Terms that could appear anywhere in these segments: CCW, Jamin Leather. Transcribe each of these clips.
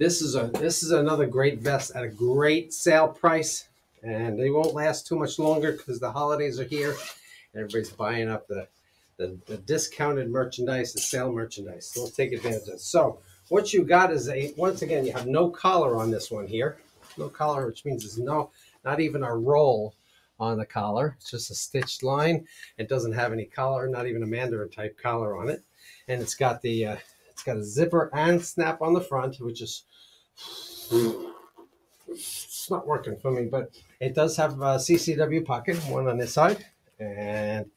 This is another great vest at a great sale price, and they won't last too much longer because the holidays are here. Everybody's buying up the discounted merchandise, the sale merchandise. So let's take advantage of it. So what you got is once again you have no collar on this one here. No collar, which means there's not even a roll on the collar. It's just a stitched line. It doesn't have any collar, not even a Mandarin type collar on it. And it's got the it's got a zipper and snap on the front, which is it's not working for me, but it does have a CCW pocket, one on this side and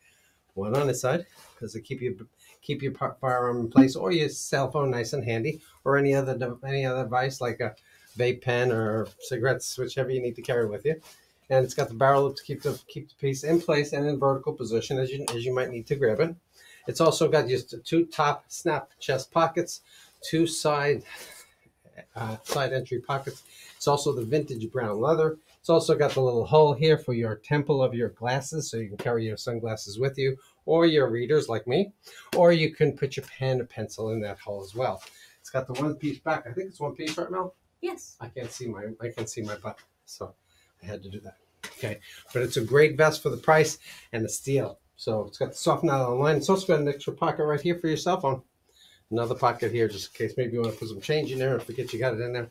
one on this side, because they keep your firearm in place, or your cell phone nice and handy, or any other device like a vape pen or cigarettes, whichever you need to carry with you. And it's got the barrel loop to keep the piece in place and in vertical position as you might need to grab it. It's also got just two top snap chest pockets, two side entry pockets. It's also the vintage brown leather. It's also got the little hole here for your temple of your glasses, so you can carry your sunglasses with you, or your readers like me, or you can put your pen or pencil in that hole as well. It's got the one piece back. I think it's one piece, right, Mel? Yes. I can't see my butt, so I had to do that. Okay, but it's a great vest for the price and the steel. So it's got the soft nylon line. It's also got an extra pocket right here for your cell phone. Another pocket here just in case maybe you want to put some change in there or forget you got it in there.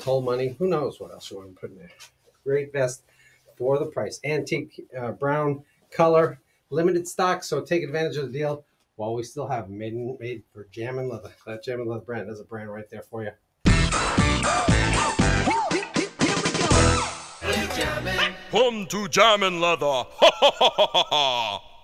Toll money. Who knows what else you want to put in there. Great vest for the price. Antique brown color. Limited stock, so take advantage of the deal while we still have made for Jamin Leather. That Jamin Leather brand is a brand right there for you. Here we go. Jamin. Come to Jamin Leather. Ha ha ha ha ha.